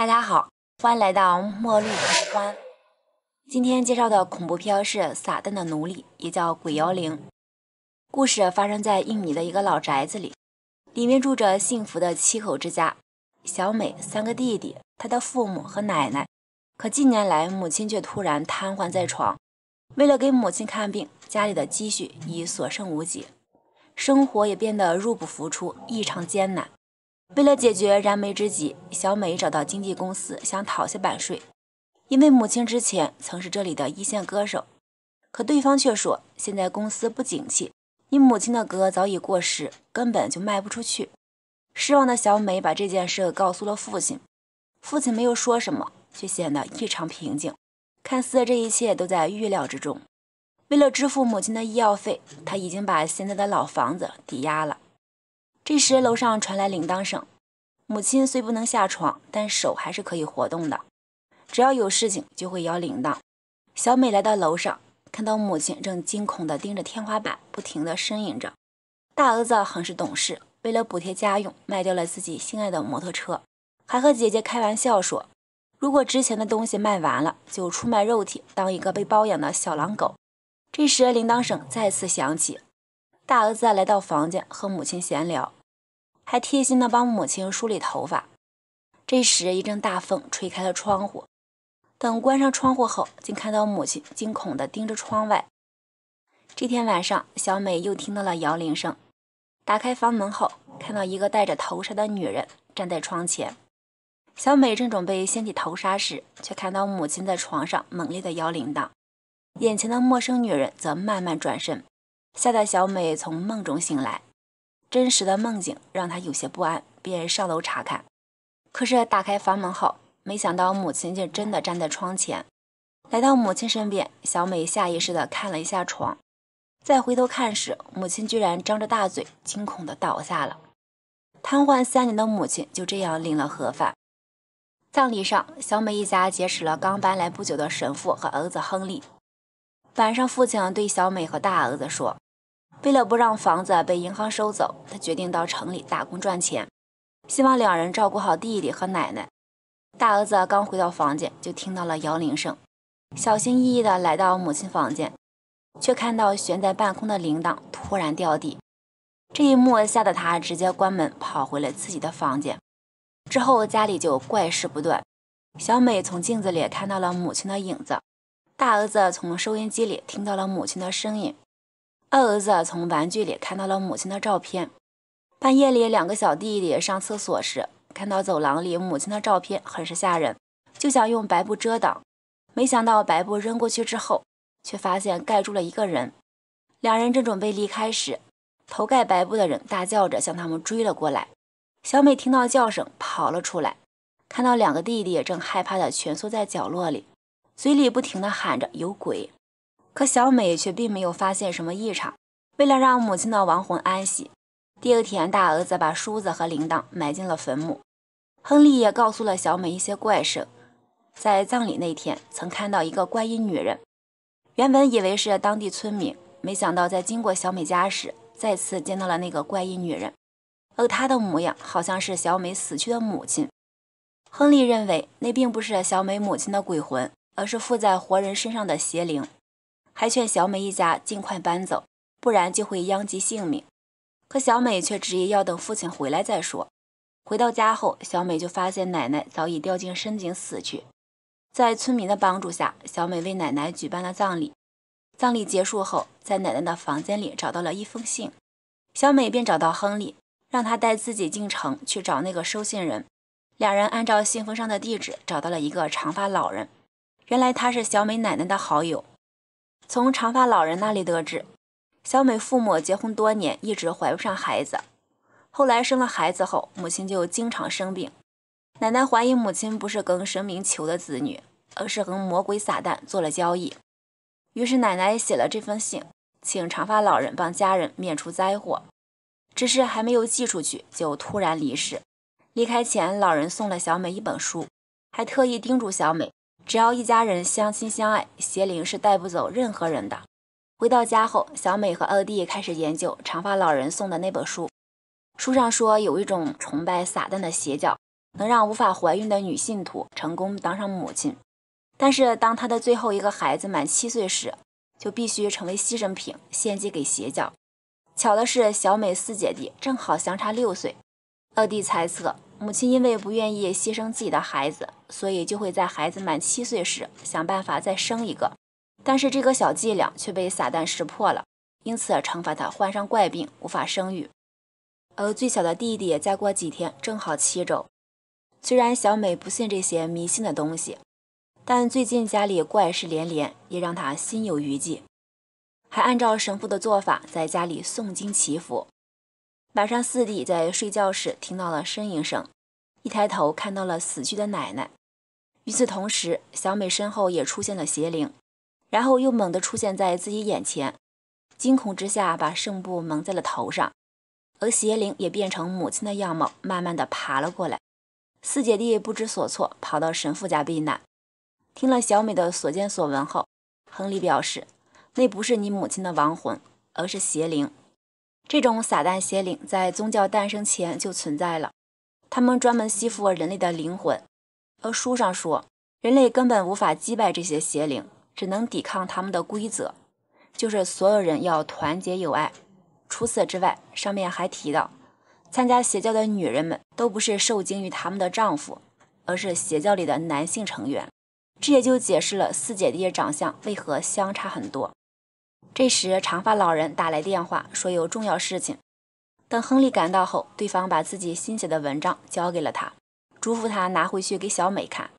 大家好，欢迎来到墨绿狂欢。今天介绍的恐怖片是《撒旦的奴隶》，也叫《鬼摇铃》。故事发生在印尼的一个老宅子里，里面住着幸福的七口之家：小美、3个弟弟、她的父母和奶奶。可近年来，母亲却突然瘫痪在床。为了给母亲看病，家里的积蓄已所剩无几，生活也变得入不敷出，异常艰难。为了解决燃眉之急，小美找到经纪公司想讨些版税，因为母亲之前曾是这里的一线歌手，可对方却说现在公司不景气，因母亲的歌早已过时，根本就卖不出去。失望的小美把这件事告诉了父亲，父亲没有说什么，却显得异常平静，看似这一切都在预料之中。为了支付母亲的医药费，他已经把现在的老房子抵押了。这时楼上传来铃铛声，母亲虽不能下床，但手还是可以活动的，只要有事情就会摇铃铛。小美来到楼上，看到母亲正惊恐地盯着天花板，不停地呻吟着。大儿子很是懂事，为了补贴家用，卖掉了自己心爱的摩托车，还和姐姐开玩笑说，如果之前的东西卖完了，就出卖肉体，当一个被包养的小狼狗。这时铃铛声再次响起，大儿子来到房间和母亲闲聊，还贴心地帮母亲梳理头发。这时一阵大风吹开了窗户，等关上窗户后，竟看到母亲惊恐地盯着窗外。这天晚上，小美又听到了摇铃声，打开房门后，看到一个戴着头纱的女人站在窗前。小美正准备掀起头纱时，却看到母亲在床上猛烈地摇铃铛，眼前的陌生女人则慢慢转身，吓得小美从梦中醒来。真实的梦境让他有些不安，便上楼查看。可是打开房门后，没想到母亲竟真的站在窗前。来到母亲身边，小美下意识地看了一下床，再回头看时，母亲居然张着大嘴，惊恐地倒下了。瘫痪3年的母亲就这样领了盒饭。葬礼上，小美一家劫持了刚搬来不久的神父和儿子亨利。晚上，父亲对小美和大儿子说，为了不让房子被银行收走，他决定到城里打工赚钱，希望两人照顾好弟弟和奶奶。大儿子刚回到房间，就听到了摇铃声，小心翼翼地来到母亲房间，却看到悬在半空的铃铛突然掉地。这一幕吓得他直接关门跑回了自己的房间。之后家里就怪事不断，小美从镜子里看到了母亲的影子，大儿子从收音机里听到了母亲的声音，二儿子从玩具里看到了母亲的照片。半夜里，2个小弟弟上厕所时，看到走廊里母亲的照片，很是吓人，就想用白布遮挡，没想到白布扔过去之后，却发现盖住了一个人。两人正准备离开时，头盖白布的人大叫着向他们追了过来。小美听到叫声跑了出来，看到2个弟弟正害怕地蜷缩在角落里，嘴里不停地喊着有鬼。可小美却并没有发现什么异常。为了让母亲的亡魂安息，第二天大儿子把梳子和铃铛埋进了坟墓。亨利也告诉了小美一些怪事，在葬礼那天曾看到一个怪异女人，原本以为是当地村民，没想到在经过小美家时，再次见到了那个怪异女人，而她的模样好像是小美死去的母亲。亨利认为那并不是小美母亲的鬼魂，而是附在活人身上的邪灵，还劝小美一家尽快搬走，不然就会殃及性命。可小美却执意要等父亲回来再说。回到家后，小美就发现奶奶早已掉进深井死去。在村民的帮助下，小美为奶奶举办了葬礼。葬礼结束后，在奶奶的房间里找到了一封信，小美便找到亨利，让他带自己进城去找那个收信人。两人按照信封上的地址找到了一个长发老人，原来他是小美奶奶的好友。从长发老人那里得知，小美父母结婚多年，一直怀不上孩子，后来生了孩子后，母亲就经常生病。奶奶怀疑母亲不是跟神明求的子女，而是跟魔鬼撒旦做了交易。于是奶奶写了这封信，请长发老人帮家人免除灾祸，只是还没有寄出去，就突然离世。离开前，老人送了小美一本书，还特意叮嘱小美，只要一家人相亲相爱，邪灵是带不走任何人的。回到家后，小美和2弟开始研究长发老人送的那本书，书上说有一种崇拜撒旦的邪教，能让无法怀孕的女信徒成功当上母亲。但是，当她的最后一个孩子满7岁时，就必须成为牺牲品，献祭给邪教。巧的是，小美四姐弟正好相差6岁。乐蒂猜测，母亲因为不愿意牺牲自己的孩子，所以就会在孩子满7岁时想办法再生一个。但是这个小伎俩却被撒旦识破了，因此惩罚他患上怪病，无法生育。而最小的弟弟再过几天正好7周。虽然小美不信这些迷信的东西，但最近家里怪事连连，也让她心有余悸，还按照神父的做法在家里诵经祈福。晚上四弟在睡觉时听到了呻吟声，一抬头看到了死去的奶奶。与此同时，小美身后也出现了邪灵，然后又猛地出现在自己眼前，惊恐之下把圣布蒙在了头上，而邪灵也变成母亲的样貌，慢慢的爬了过来。四姐弟不知所措，跑到神父家避难。听了小美的所见所闻后，亨利表示，那不是你母亲的亡魂，而是邪灵。这种撒旦邪灵在宗教诞生前就存在了，他们专门吸附人类的灵魂。而书上说，人类根本无法击败这些邪灵，只能抵抗他们的规则，就是所有人要团结友爱。除此之外，上面还提到，参加邪教的女人们都不是受精于他们的丈夫，而是邪教里的男性成员。这也就解释了四姐弟的长相为何相差很多。这时，长发老人打来电话，说有重要事情。等亨利赶到后，对方把自己新写的文章交给了他，嘱咐他拿回去给小美看。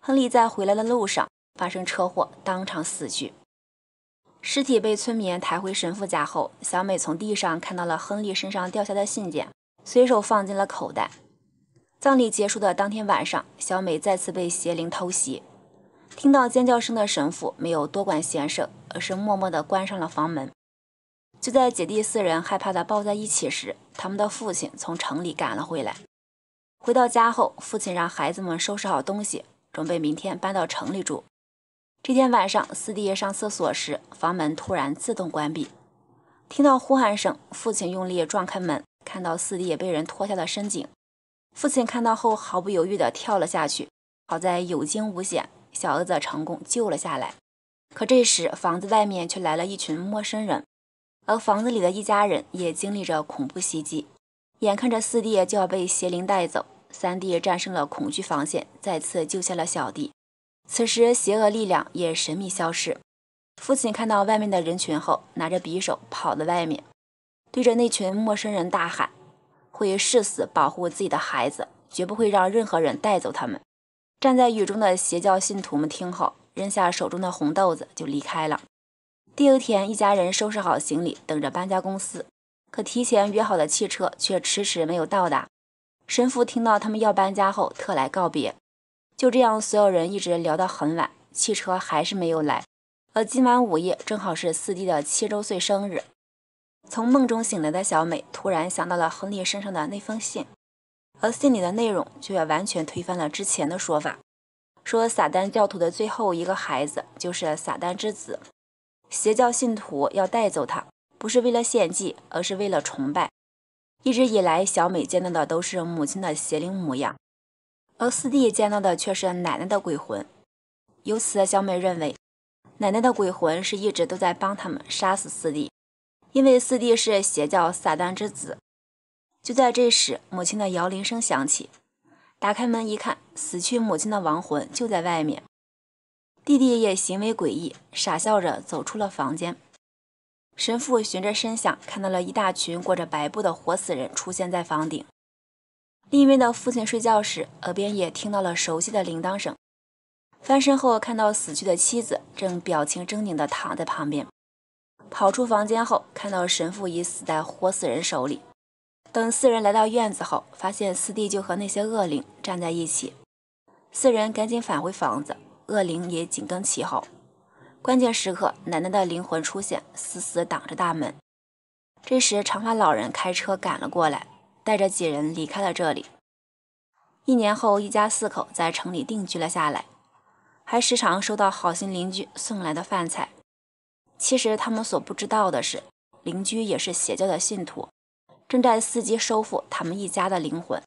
亨利在回来的路上发生车祸，当场死去。尸体被村民抬回神父家后，小美从地上看到了亨利身上掉下的信件，随手放进了口袋。葬礼结束的当天晚上，小美再次被邪灵偷袭。听到尖叫声的神父没有多管闲事，而是默默地关上了房门。就在姐弟四人害怕地抱在一起时，他们的父亲从城里赶了回来。回到家后，父亲让孩子们收拾好东西，准备明天搬到城里住。这天晚上，四弟上厕所时，房门突然自动关闭。听到呼喊声，父亲用力撞开门，看到四弟被人脱下了身井。父亲看到后毫不犹豫地跳了下去，好在有惊无险，小儿子成功救了下来。可这时，房子外面却来了一群陌生人，而房子里的一家人也经历着恐怖袭击。眼看着四弟就要被邪灵带走，三弟战胜了恐惧防线，再次救下了小弟。此时，邪恶力量也神秘消失。父亲看到外面的人群后，拿着匕首跑到外面，对着那群陌生人大喊，会誓死保护自己的孩子，绝不会让任何人带走他们。站在雨中的邪教信徒们听后，扔下手中的红豆子就离开了。第二天，一家人收拾好行李，等着搬家公司，可提前约好的汽车却迟迟没有到达。神父听到他们要搬家后，特来告别。就这样，所有人一直聊到很晚，汽车还是没有来。而今晚午夜正好是四弟的7周岁生日。从梦中醒来的小美突然想到了亨利身上的那封信。而信里的内容却完全推翻了之前的说法，说撒旦教徒的最后一个孩子就是撒旦之子，邪教信徒要带走他，不是为了献祭，而是为了崇拜。一直以来，小美见到的都是母亲的邪灵模样，而四弟见到的却是奶奶的鬼魂。由此，小美认为奶奶的鬼魂是一直都在帮他们杀死四弟，因为四弟是邪教撒旦之子。就在这时，母亲的摇铃声响起，打开门一看，死去母亲的亡魂就在外面。弟弟也行为诡异，傻笑着走出了房间。神父循着声响，看到了一大群裹着白布的活死人出现在房顶。另一位的父亲睡觉时，耳边也听到了熟悉的铃铛声。翻身后，看到死去的妻子正表情狰狞地躺在旁边。跑出房间后，看到神父已死在活死人手里。等四人来到院子后，发现四弟就和那些恶灵站在一起。四人赶紧返回房子，恶灵也紧跟其后。关键时刻，奶奶的灵魂出现，死死挡着大门。这时，长发老人开车赶了过来，带着几人离开了这里。1年后，一家4口在城里定居了下来，还时常收到好心邻居送来的饭菜。其实他们所不知道的是，邻居也是邪教的信徒，正在伺机收复他们一家的灵魂。